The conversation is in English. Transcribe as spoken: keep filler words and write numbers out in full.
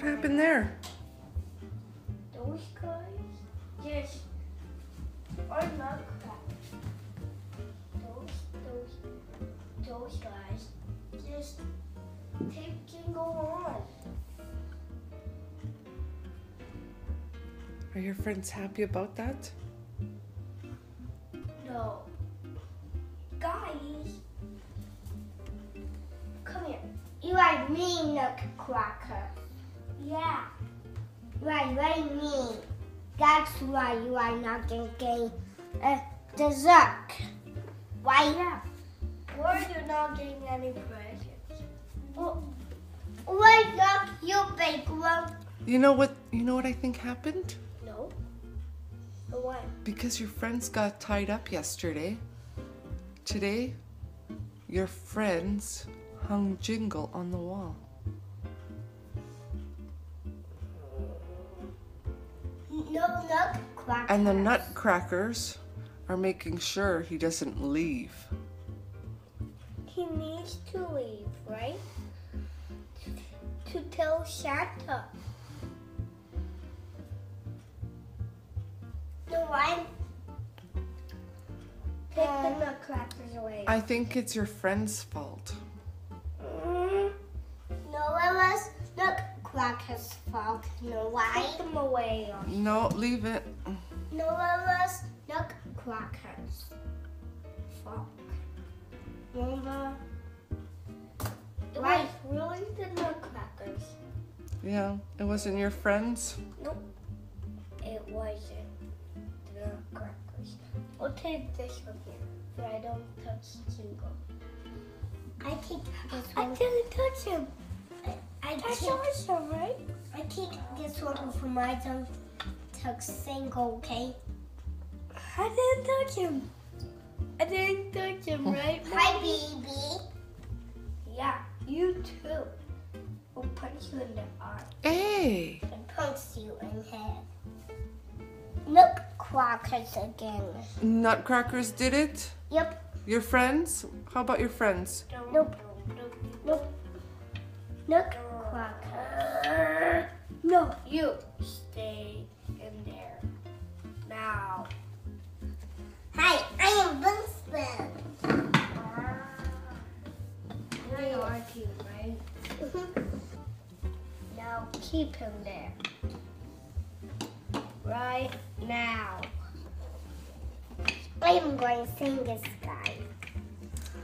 What happened there? Those guys just are not those those those guys just they can go on. Are your friends happy about that? No. Guys, come here. You are mean, Nook Cracker. Yeah. You are very mean. That's why you are not getting uh, dessert. Why? Yeah. Or you're not getting any presents. Well, why not you bake one? You know what? You know what I think happened? No. Why? Because your friends got tied up yesterday. Today, your friends hung Jingle on the wall. No nutcrackers. And the nutcrackers are making sure he doesn't leave. He needs to leave, right? To tell Santa. No, I'm... Take the nutcrackers away. I think it's your friend's fault. Mm-hmm. No, it was nutcrackers' fault. No, why? Take them away. No, leave it. No, it was nutcrackers' fault. Remember? It was ruined the nutcrackers. Yeah, it wasn't your friend's? Nope, it wasn't the nutcrackers. I'll take this one here, but I don't touch Jingle. I take this one. I didn't touch him. I, I touched him, right? I take this one from my tongue, touch Jingle, okay? I didn't touch him. I didn't touch him, right? Hi, baby. Yeah, you too. I'll punch you in the arm. Hey. And punch you in the head. Look. Nutcrackers again. Nutcrackers did it? Yep. Your friends? How about your friends? Nope. Nope. Nutcracker. No. You stay in there. Now. Hi, I am Bunspin. Now you are cute, right? Now keep him there. Right now. I am going to sing this